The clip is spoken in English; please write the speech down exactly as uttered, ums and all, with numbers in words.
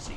See.